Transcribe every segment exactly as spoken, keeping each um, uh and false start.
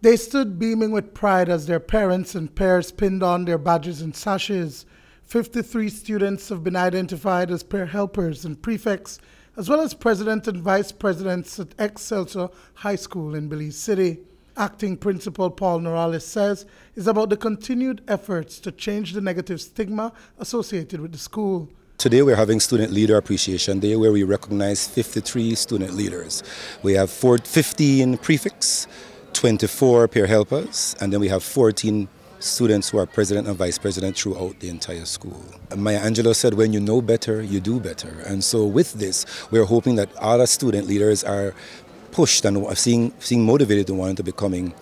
They stood beaming with pride as their parents and peers pinned on their badges and sashes. fifty-three students have been identified as peer helpers and prefects, as well as president and vice presidents at Excelsior High School in Belize City. Acting Principal Paul Norales says it's about the continued efforts to change the negative stigma associated with the school. Today we're having Student Leader Appreciation Day, where we recognize fifty-three student leaders. We have fifteen prefects, twenty-four peer helpers, and then we have fourteen students who are president and vice president throughout the entire school. Maya Angelou said, when you know better, you do better. And so with this, we're hoping that other student leaders are pushed and seeing, seeing motivated and wanting to becoming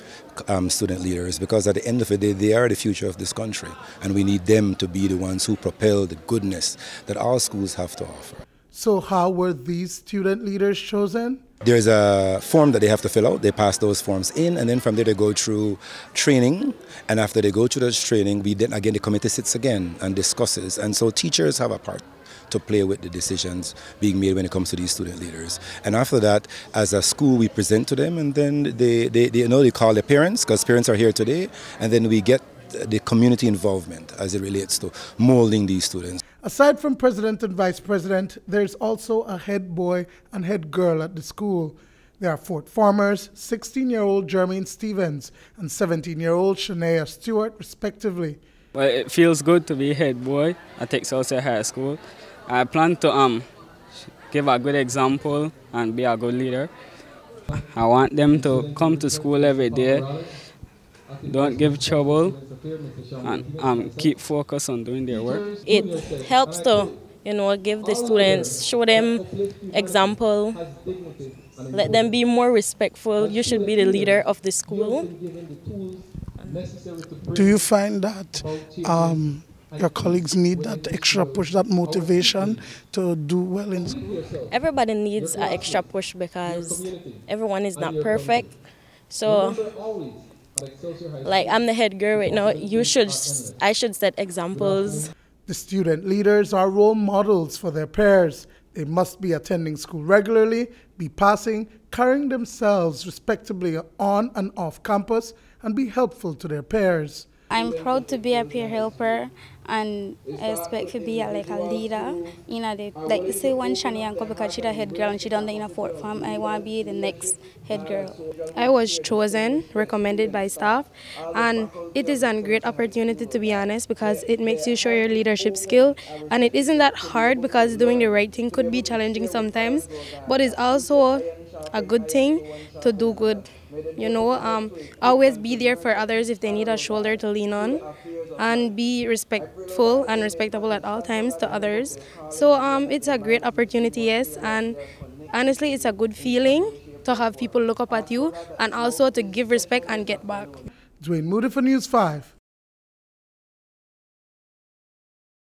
um, student leaders, because at the end of the day, they are the future of this country, and we need them to be the ones who propel the goodness that our schools have to offer. So how were these student leaders chosen? There's a form that they have to fill out. They pass those forms in, and then from there they go through training. And after they go through this training, we then again the committee sits again and discusses. And so teachers have a part to play with the decisions being made when it comes to these student leaders. And after that, as a school, we present to them, and then they, they, they you know, they call their parents, because parents are here today, and then we get the community involvement as it relates to molding these students. Aside from president and vice president, there's also a head boy and head girl at the school. There are fourth formers, sixteen-year-old Jermaine Stevens and seventeen-year-old Shania Stewart, respectively. Well, it feels good to be head boy at Excelsior High School. I plan to um, give a good example and be a good leader. I want them to come to school every day, don't give trouble, and um, keep focused on doing their work. It helps to, you know, give the students, show them example, let them be more respectful. You should be the leader of the school. Do you find that um, your colleagues need that extra push, that motivation to do well in school? Everybody needs an extra push because everyone is not perfect. So, like, I'm the head girl right now, you should, I should set examples. The student leaders are role models for their peers. They must be attending school regularly, be passing, carrying themselves respectably on and off campus, and be helpful to their peers. I'm proud to be a peer helper, and I expect to be a, like a leader. You know, they, like say one Shania, because she's the head girl and she done the in a fourth form, I want to be the next head girl. I was chosen, recommended by staff, and it is a great opportunity, to be honest, because it makes you show your leadership skill, and it isn't that hard because doing the right thing could be challenging sometimes, but it's also a good thing to do good. You know, um, always be there for others if they need a shoulder to lean on, and be respectful and respectable at all times to others. So um, it's a great opportunity, yes, and honestly it's a good feeling to have people look up at you, and also to give respect and get back. Dwayne Moody for News Five.